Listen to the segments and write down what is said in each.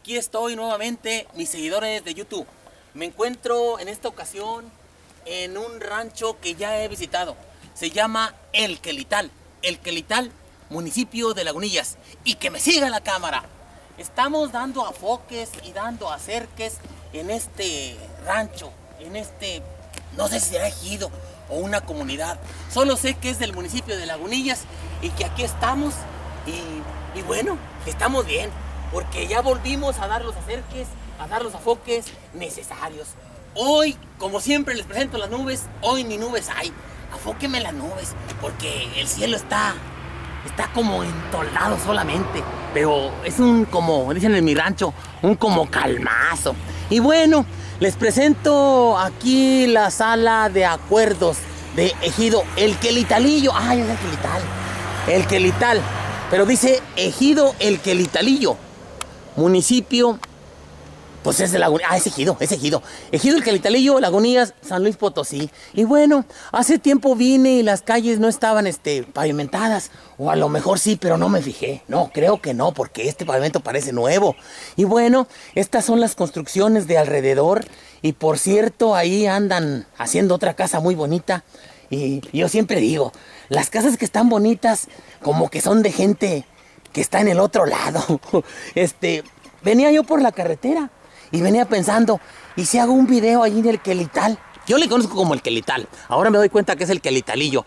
Aquí estoy nuevamente, mis seguidores de YouTube. Me encuentro en esta ocasión en un rancho que ya he visitado. Se llama El Quelital. El Quelital, municipio de Lagunillas. Y que me siga la cámara. Estamos dando afoques y dando acerques en este rancho. En este, no sé si será ejido o una comunidad. Solo sé que es del municipio de Lagunillas y que aquí estamos. Y bueno, estamos bien. Porque ya volvimos a dar los acerques, a dar los afoques necesarios. Hoy, como siempre les presento las nubes, hoy ni nubes hay. Afóqueme las nubes, porque el cielo está como entornado solamente. Pero es un, como dicen en mi rancho, un como calmazo. Y bueno, les presento aquí la sala de acuerdos de ejido El Quelitalillo. Ay, es El Quelital. El Quelital. Pero dice ejido El Quelitalillo. Municipio, pues es de Lagunillas. Ah, es ejido. Ejido El Quelitalillo, Lagunillas, San Luis Potosí. Y bueno, hace tiempo vine y las calles no estaban pavimentadas. O a lo mejor sí, pero no me fijé. No, creo que no, porque este pavimento parece nuevo. Y bueno, estas son las construcciones de alrededor. Y por cierto, ahí andan haciendo otra casa muy bonita. Y yo siempre digo, las casas que están bonitas, como que son de gente que está en el otro lado. Venía yo por la carretera y venía pensando, ¿y si hago un video allí en El Quelital? Yo le conozco como El Quelital. Ahora me doy cuenta que es El Quelitalillo.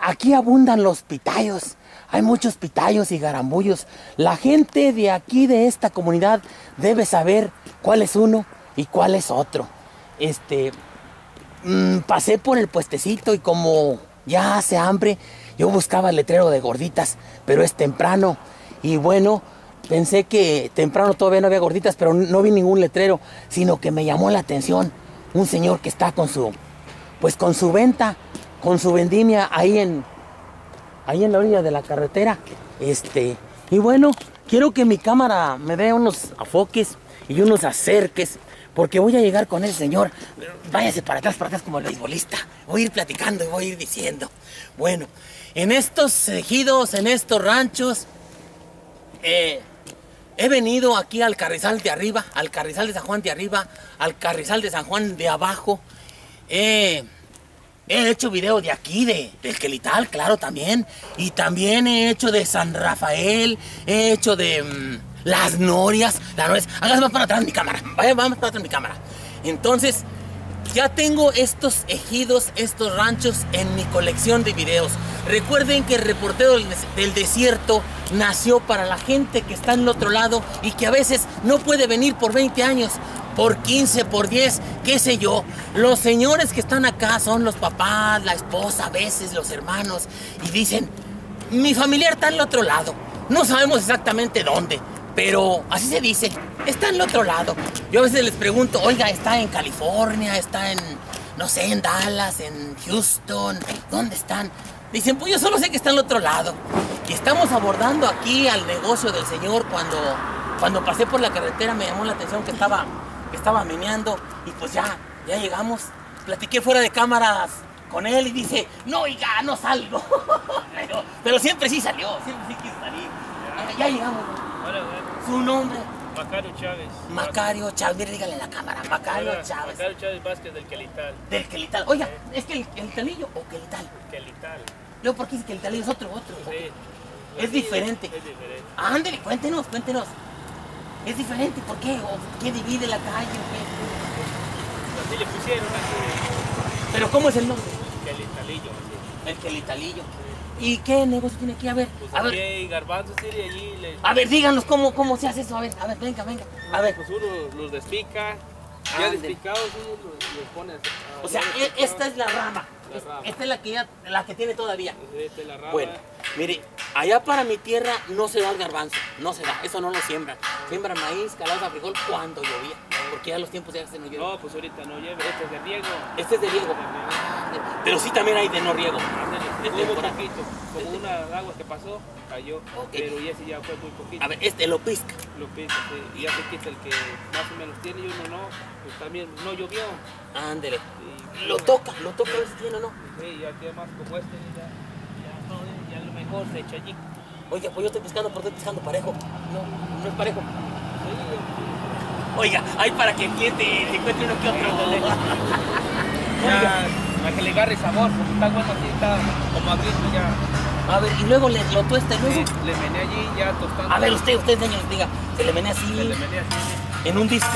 Aquí abundan los pitayos. Hay muchos pitayos y garambullos. La gente de aquí, de esta comunidad, debe saber cuál es uno y cuál es otro. Pasé por el puestecito y como ya hace hambre, yo buscaba el letrero de gorditas, pero es temprano. Y bueno, pensé que temprano todavía no había gorditas, pero no vi ningún letrero, sino que me llamó la atención un señor que está con su vendimia ahí en la orilla de la carretera. Y bueno, quiero que mi cámara me dé unos afoques y unos acerques, porque voy a llegar con el señor. Váyase para atrás como el beisbolista. Voy a ir platicando y voy a ir diciendo. Bueno, en estos ejidos, en estos ranchos, he venido aquí al carrizal de arriba, al carrizal de San Juan de arriba, al carrizal de San Juan de abajo. He hecho video de aquí, del Quelital, claro, también. Y también he hecho de San Rafael, he hecho de... Las norias. Hágase más para atrás mi cámara. Vamos para atrás mi cámara. Entonces, ya tengo estos ejidos, estos ranchos en mi colección de videos. Recuerden que el Reportero del Desierto nació para la gente que está en el otro lado y que a veces no puede venir por 20 años, por 15, por 10, qué sé yo. Los señores que están acá son los papás, la esposa, a veces los hermanos, y dicen, mi familiar está al otro lado. No sabemos exactamente dónde, pero así se dice, está en el otro lado. Yo a veces les pregunto, oiga, está en California, está en, no sé, en Dallas, en Houston, ¿dónde están? Dicen, pues yo solo sé que está en el otro lado. Y estamos abordando aquí al negocio del señor. Cuando pasé por la carretera me llamó la atención que estaba meneando, y pues ya llegamos. Platiqué fuera de cámaras con él y dice, no, oiga, no salgo. pero siempre sí salió, siempre sí quiso salir. Ya llegamos. Su nombre. Macario Chávez. Macario Chávez, mire, dígale en la cámara. Macario Chávez. Macario Chávez Vázquez del Quelital. Del Quelital. Oiga, ¿es que el Quelitalillo o Quelital? Quelital. No, porque es Quelitalillo, es otro. Sí. Es diferente. Es diferente. Ándale, cuéntenos. Es diferente, ¿por qué? ¿O qué divide la calle? ¿O qué? Así le pusieron. ¿Pero cómo es el nombre? El Quelitalillo. El Quelitalillo. ¿Y qué negocio tiene aquí? A ver, pues a ver. Garbanzos, y allí les... A ver, díganos cómo se hace eso. A ver, venga. A ver. Pues uno los despica. Ya despicados uno los pone. O sea, esta es la rama. Esta es la que tiene todavía. Esta es la rama. Bueno, mire, allá para mi tierra no se da el garbanzo. No se da, eso no lo siembran. Siembran maíz, calabaza, frijol cuando llovía. Porque ya los tiempos ya se no llueve. No, pues ahorita no llueve. Este es de riego. Este es de riego. Pero sí también hay de no riego. Hubo un poquito, como una agua que pasó, cayó, okay. Pero ya sí ya fue muy poquito. A ver, lo pisca. Lo pisca, sí. Y ya se quita el que más o menos tiene y uno no, pues también no llovió. Ándele. Sí, lo toca a ver si tiene o no. Sí, ya tiene más como este, ya a lo mejor se echa allí. Oye, pues yo estoy pescando, pero estoy pescando parejo. No, no es parejo. Oiga, hay para que entiende, le encuentre uno que otro. Oiga, para que le agarre sabor, porque está bueno así, está como aquí, ya. A ver, y luego lo tuesta y luego. Le mené allí ya tostando. A ver, usted señor, diga, se le mené así. Se le mené así. En un disco.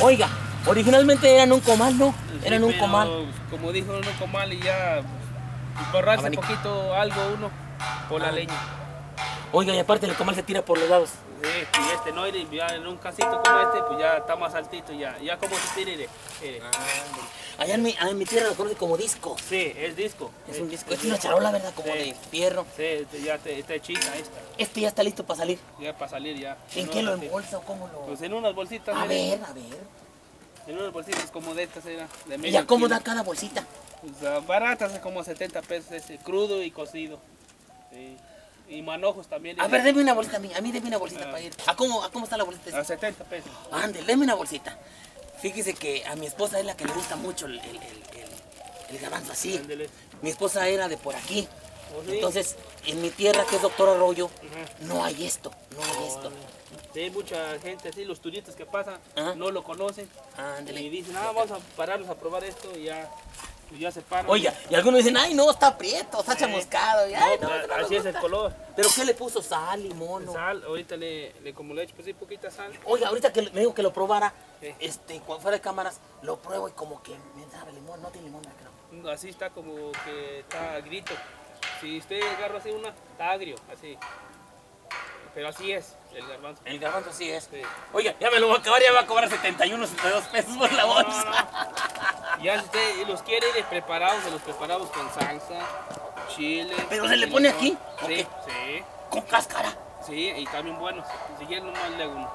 Oiga, originalmente eran un comal, ¿no? Sí, eran un comal. Como dijo, un comal y ya. Borrarse un poquito algo uno por la leña. Oiga, y aparte el comal se tira por los lados. Sí, y este no, y ya en un casito como este, pues ya está más altito, ya como se tire. Allá en mi tierra lo conoce como disco. Sí, es disco. Es un disco. Es una charola, ¿verdad? Como de fierro. Sí, ya está chica esta. Este ya está listo para salir. Ya para salir, ya. ¿En qué lo embolsa o cómo lo...? Pues en unas bolsitas. A ver, a ver. En unas bolsitas como de estas era. ¿Y ya cómo da cada bolsita? Pues baratas, como 70 pesos, ese, crudo y cocido. Sí. Y manojos también. A ver, deme una bolsita a mí deme una bolsita para ir. ¿A cómo está la bolsita? A 70 pesos. Ándale, deme una bolsita. Fíjese que a mi esposa es la que le gusta mucho el garbanzo así. Ándale. Mi esposa era de por aquí. Oh, sí. Entonces, en mi tierra, que es Doctor Arroyo, no hay esto, no hay esto. Sí, mucha gente así, los turistas que pasan, no lo conocen. Ándale. Y dicen, vamos a pararlos a probar esto y ya se paran. Oiga, y algunos dicen, ay no, está prieto, está chamuscado. Y, ay, no, así es el color. ¿Pero qué le puso? Sal, limón. Sal, ahorita como le echo pues sí, poquita sal. Oiga, ahorita que me dijo que lo probara, cuando fuera de cámaras, lo pruebo y como que me sabe limón, no tiene limón creo. Así está como que está grito. Si usted agarra así una, está agrio, así. Pero así es, el garbanzo. El garbanzo así es. Sí. Oiga, ya me lo voy a acabar, ya va a cobrar 71, 72 pesos por la bolsa. No. Ya si usted los quiere preparados, se los preparamos con salsa, chile. ¿Pero se le pone aquí? Sí, sí. ¿Con cáscara? Sí, y también buenos. Si quieren nomás le uno.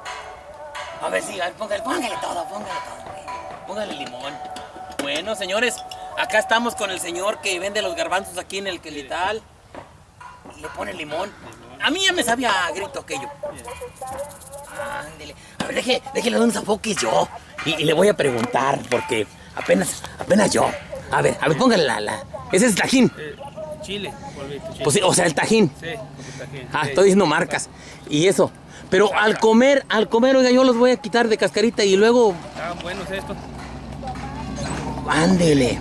A ver, sí, póngale todo, póngale limón. Bueno, señores, acá estamos con el señor que vende los garbanzos aquí en El Quelital. Le pone limón. A mí ya me sabía a grito aquello. Ándele. A ver, déjele dar un zapoquis yo. Y le voy a preguntar, porque apenas yo. A ver, póngale la. Ese es el tajín. Chile. Pues, o sea, el tajín. Sí, el tajín. Ah, estoy diciendo marcas. Y eso. Pero al comer, oiga, yo los voy a quitar de cascarita y luego... Ah, bueno, es esto. Ándele.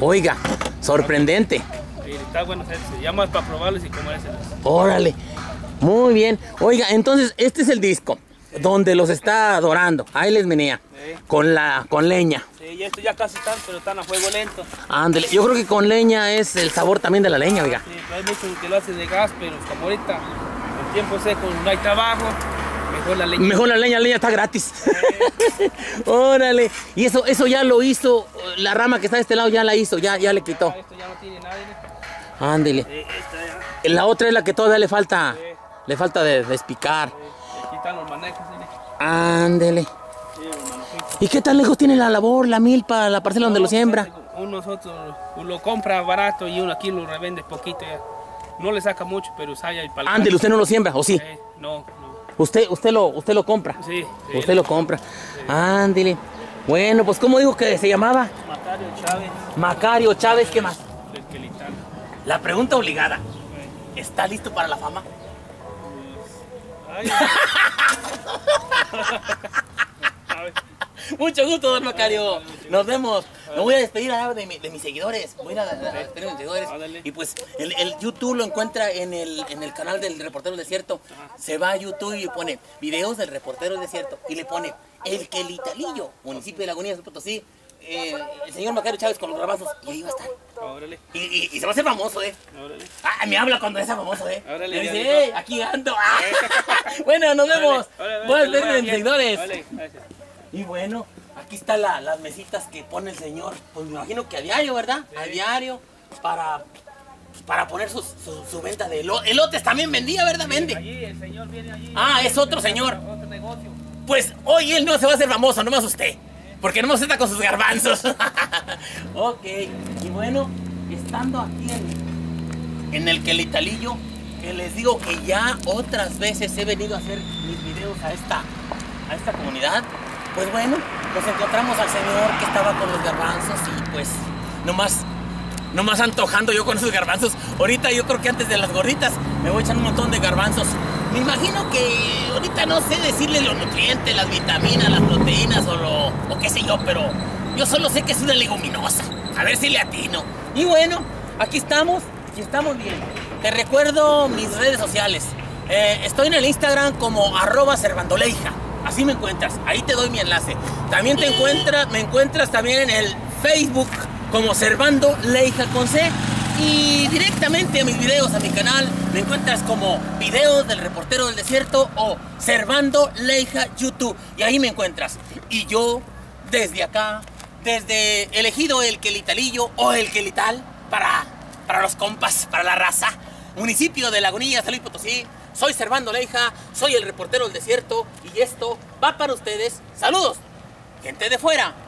Oiga, sorprendente. Está bueno, se llama para probarlos y comérselos. Órale, muy bien. Oiga, entonces este es el disco donde los está dorando. Ahí les venía con leña. Sí, y estos ya casi están, pero están a fuego lento. Ándale, yo creo que con leña es el sabor también de la leña, oiga. Sí, hay muchos que lo hacen de gas, pero como ahorita el tiempo seco no hay trabajo, mejor la leña. Mejor la leña está gratis. Órale, y eso ya lo hizo, la rama que está de este lado ya la hizo, ya le quitó. Esto ya no tiene nada. Ándele. La otra es la que todavía le falta. Sí. Le falta despicar. Le quitan los manejos. Ándele. Sí, ¿y qué tan lejos tiene la labor, la milpa, la parcela donde lo siembra? Nosotros lo compra barato y uno aquí lo revende poquito. No le saca mucho, pero sale y para. Ándele, ¿usted no lo siembra o sí? No. ¿Usted lo compra? Sí. Usted lo compra. Ándele. Sí. Bueno, pues ¿cómo digo que se llamaba? Macario Chávez. Macario Chávez, ¿qué más? El Quelitalillo. La pregunta obligada, ¿está listo para la fama? Pues, mucho gusto, don Macario. Nos vemos. Me voy a despedir de mis seguidores. Voy a despedir de mis seguidores. Y pues el YouTube lo encuentra en el canal del Reportero del Desierto. Se va a YouTube y pone videos del Reportero del Desierto. Y le pone El Quelitalillo, municipio de Lagunillas, San Luis Potosí. El señor Macario Chávez con los garbanzos. Y ahí va a estar. Órale. Y se va a hacer famoso, Órale. Ah, me habla cuando es famoso, Órale. Me dice, aquí ando. Bueno, nos vemos. Buenas tardes, seguidores. Gracias. Y bueno, aquí están las mesitas que pone el señor. Pues me imagino que a diario, ¿verdad? Sí. A diario. Para poner su venta de elotes. Elotes también vendía, ¿verdad? Sí, vende. Allí, el señor viene allí. Ah, es otro señor. Otro negocio. Pues hoy él no se va a hacer famoso, no me asusté. Porque no nos está con sus garbanzos. Ok, y bueno, estando aquí en El Quelitalillo, que les digo que ya otras veces he venido a hacer mis videos a esta comunidad. Pues bueno, nos encontramos al señor que estaba con los garbanzos y pues nomás antojando yo con esos garbanzos. Ahorita yo creo que antes de las gorritas me voy a echar un montón de garbanzos. Me imagino que ahorita no sé decirle los nutrientes, las vitaminas, las proteínas o qué sé yo, pero yo solo sé que es una leguminosa. A ver si le atino. Y bueno, aquí estamos y estamos bien. Te recuerdo mis redes sociales. Estoy en el Instagram como @cervandoleija. Así me encuentras, ahí te doy mi enlace. También me encuentras también en el Facebook como Cervando Leija con C. Y directamente a mis videos, a mi canal, me encuentras como Videos del Reportero del Desierto o Cervando Leija YouTube. Y ahí me encuentras. Y yo, desde acá, desde el ejido El Quelitalillo o El Quelital, para los compas, para la raza, municipio de Lagunillas, San Luis Potosí, soy Cervando Leija, soy el Reportero del Desierto y esto va para ustedes. ¡Saludos! Gente de fuera.